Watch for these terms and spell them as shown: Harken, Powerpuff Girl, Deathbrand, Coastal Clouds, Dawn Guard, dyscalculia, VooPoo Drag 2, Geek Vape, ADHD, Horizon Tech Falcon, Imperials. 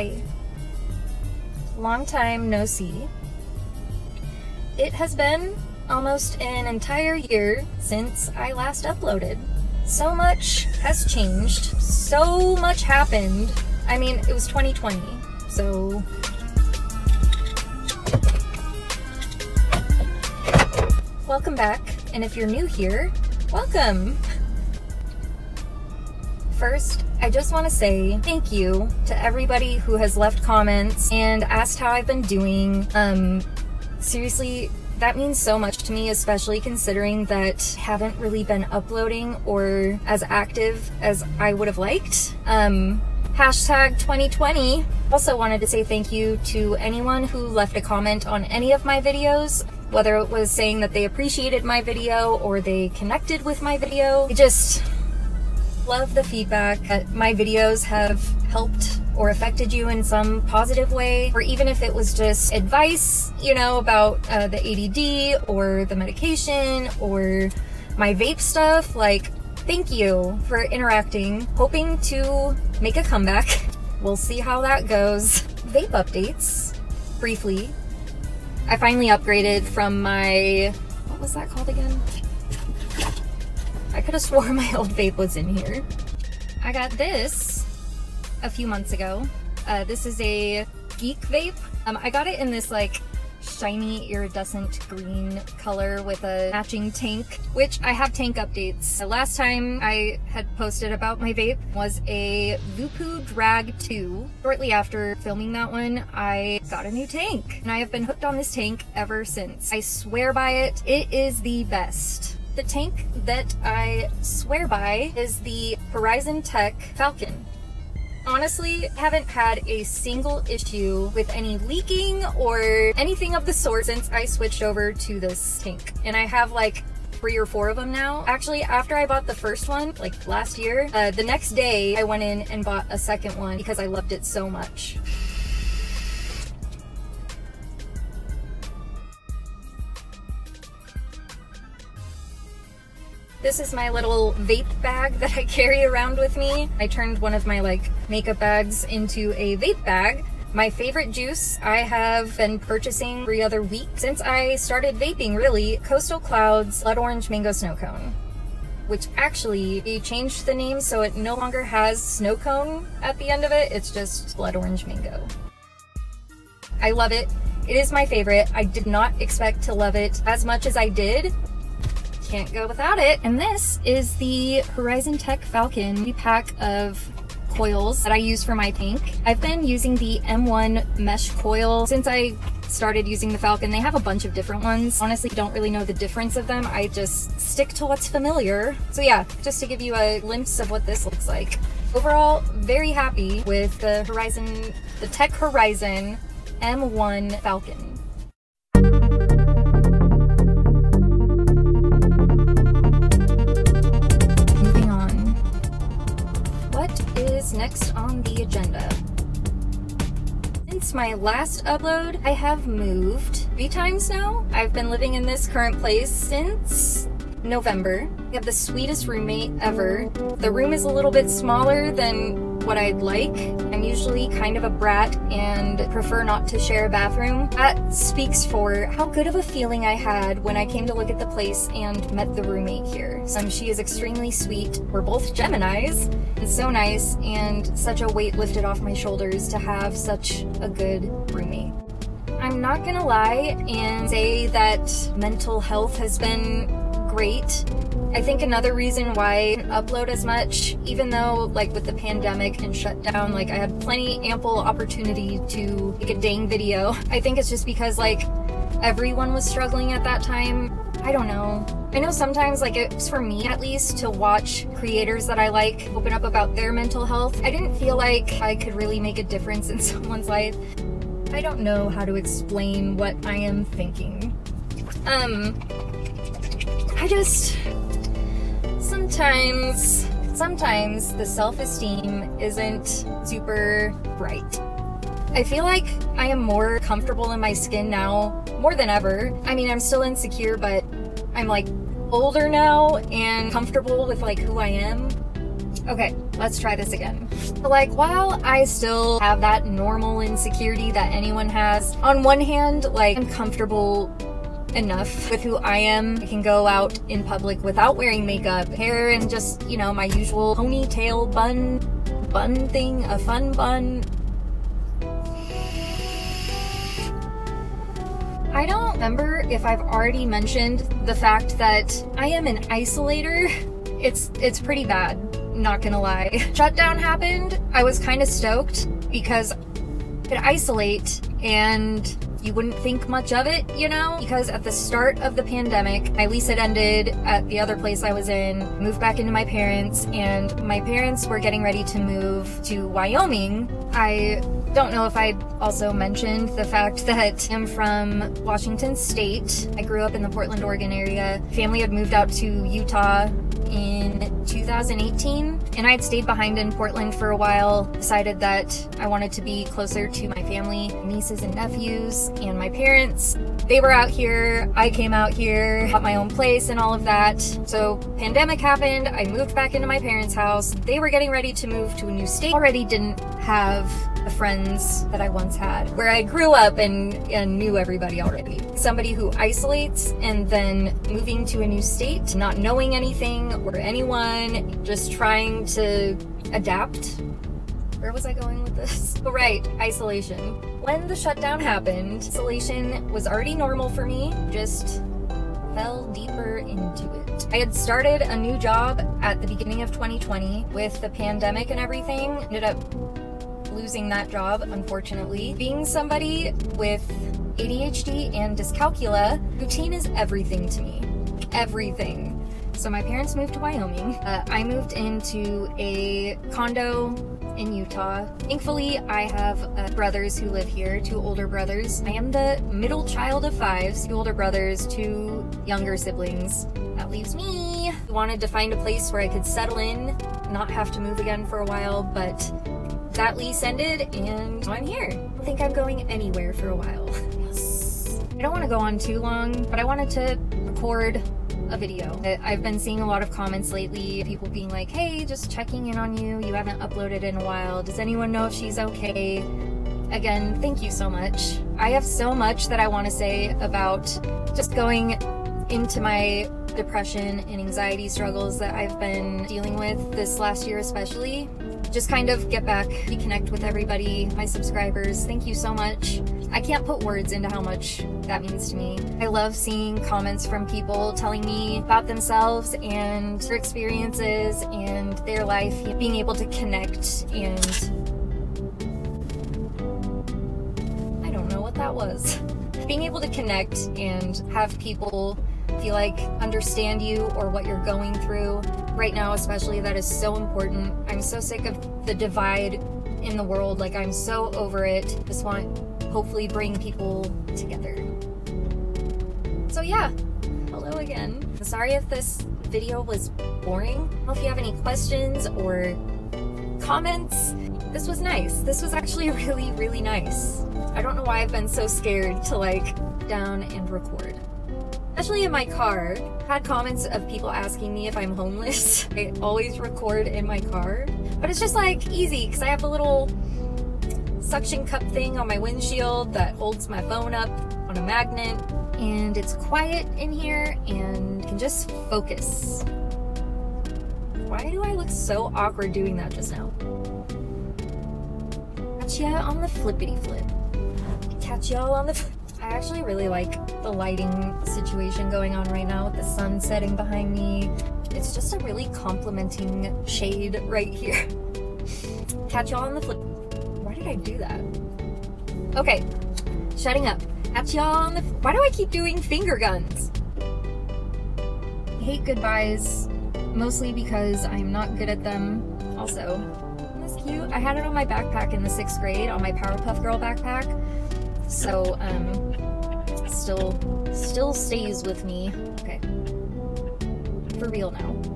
Hi, long time no see. It has been almost an entire year since I last uploaded. So much has changed, so much happened. I mean, it was 2020, so... Welcome back, and if you're new here, welcome! First, I just want to say thank you to everybody who has left comments and asked how I've been doing. Seriously, that means so much to me, especially considering that I haven't really been uploading or as active as I would have liked. Hashtag 2020. Also wanted to say thank you to anyone who left a comment on any of my videos, whether it was saying that they appreciated my video or they connected with my video. I just love the feedback that my videos have helped or affected you in some positive way, or even if it was just advice, you know, about the ADD or the medication or my vape stuff. Like, thank you for interacting. Hoping to make a comeback. We'll see how that goes. Vape updates, briefly. I finally upgraded from my, what was that called again? I could have swore my old vape was in here. I got this a few months ago. This is a Geek Vape. I got it in this like shiny iridescent green color with a matching tank, which I have tank updates. The last time I had posted about my vape was a VooPoo Drag 2. Shortly after filming that one, I got a new tank, and I have been hooked on this tank ever since. I swear by it. It is the best. The tank that I swear by is the Horizon Tech Falcon. Honestly, I haven't had a single issue with any leaking or anything of the sort since I switched over to this tank. And I have like 3 or 4 of them now. Actually, after I bought the first one, like last year, the next day I went in and bought a second one because I loved it so much. This is my little vape bag that I carry around with me. I turned one of my like makeup bags into a vape bag. My favorite juice I have been purchasing every other week since I started vaping, really. Coastal Clouds Blood Orange Mango Snow Cone, which actually they changed the name so it no longer has snow cone at the end of it. It's just Blood Orange Mango. I love it. It is my favorite. I did not expect to love it as much as I did. Can't go without it. And this is the Horizon Tech Falcon pack of coils that I use for my tank. I've been using the M1 mesh coil since I started using the Falcon. They have a bunch of different ones. Honestly, don't really know the difference of them. I just stick to what's familiar. So yeah, just to give you a glimpse of what this looks like. Overall, very happy with the Horizon, the Tech Horizon M1 Falcon. Next on the agenda. Since my last upload, I have moved 3 times now. I've been living in this current place since November. I have the sweetest roommate ever. The room is a little bit smaller than what I'd like. I'm usually kind of a brat and prefer not to share a bathroom. That speaks for how good of a feeling I had when I came to look at the place and met the roommate here. She is extremely sweet. We're both Geminis. It's so nice and such a weight lifted off my shoulders to have such a good roommate. I'm not gonna lie and say that mental health has been great. I think another reason why I didn't upload as much, even though like with the pandemic and shutdown, like I had plenty ample opportunity to make a dang video. I think it's just because like everyone was struggling at that time. I don't know. I know sometimes like it's for me at least to watch creators that I like open up about their mental health. I didn't feel like I could really make a difference in someone's life. I don't know how to explain what I am thinking. I just... Sometimes the self-esteem isn't super bright. I feel like I am more comfortable in my skin now, more than ever. I mean, I'm still insecure, but I'm like older now and comfortable with like who I am. Okay, let's try this again. Like, while I still have that normal insecurity that anyone has, on one hand, like, I'm comfortable enough with who I am. I can go out in public without wearing makeup, hair, and just, you know, my usual ponytail bun thing, a fun bun. I don't remember if I've already mentioned the fact that I am an isolator. It's pretty bad, not gonna lie. Shutdown happened, I was kind of stoked because I could isolate and you wouldn't think much of it, you know? Because at the start of the pandemic, my lease had ended at the other place I was in, moved back into my parents', and my parents were getting ready to move to Wyoming. I don't know if I also mentioned the fact that I'm from Washington State. I grew up in the Portland, Oregon area. Family had moved out to Utah in 2018, and I had stayed behind in Portland for a while, decided that I wanted to be closer to my family, nieces and nephews, and my parents. They were out here, I came out here, got my own place and all of that. So pandemic happened, I moved back into my parents' house. They were getting ready to move to a new state. Already didn't have the friends that I once had, where I grew up and knew everybody already. Somebody who isolates and then moving to a new state, not knowing anything or anyone, just trying to adapt. Where was I going with this? Oh, right, isolation. When the shutdown happened, isolation was already normal for me, just fell deeper into it. I had started a new job at the beginning of 2020. With the pandemic and everything, ended up losing that job, unfortunately. Being somebody with ADHD and dyscalculia, routine is everything to me. Everything. So my parents moved to Wyoming. I moved into a condo in Utah. Thankfully, I have brothers who live here, two older brothers. I am the middle child of five, two older brothers, two younger siblings. That leaves me. I wanted to find a place where I could settle in, not have to move again for a while, but that lease ended and I'm here. I don't think I'm going anywhere for a while. Yes. I don't want to go on too long, but I wanted to record a video. I've been seeing a lot of comments lately, people being like, hey, just checking in on you, you haven't uploaded in a while, does anyone know if she's okay? Again, thank you so much. I have so much that I want to say about just going into my depression and anxiety struggles that I've been dealing with this last year especially. Just kind of get back, reconnect with everybody, my subscribers. Thank you so much. I can't put words into how much that means to me. I love seeing comments from people telling me about themselves and their experiences and their life, being able to connect, and I don't know what that was. Being able to connect and have people feel like understand you or what you're going through right now, especially, that is so important. I'm so sick of the divide in the world. Like, I'm so over it. Just want to hopefully bring people together. So yeah, hello again. I'm sorry if this video was boring. I don't know if you have any questions or comments. This was nice. This was actually really, really nice. I don't know why I've been so scared to like down and record. Especially in my car. I've had comments of people asking me if I'm homeless. I always record in my car, but it's just like easy because I have a little suction cup thing on my windshield that holds my phone up on a magnet, and it's quiet in here and I can just focus. Why do I look so awkward doing that just now? Catch ya on the flippity flip. Catch y'all on the I actually really like the lighting situation going on right now with the sun setting behind me. It's just a really complimenting shade right here. Catch y'all on the flip. Why did I do that? Okay, shutting up. Catch y'all on the why do I keep doing finger guns? I hate goodbyes, mostly because I'm not good at them. Also, isn't this cute? I had it on my backpack in the 6th grade, on my Powerpuff Girl backpack. So, still stays with me. Okay. For real now.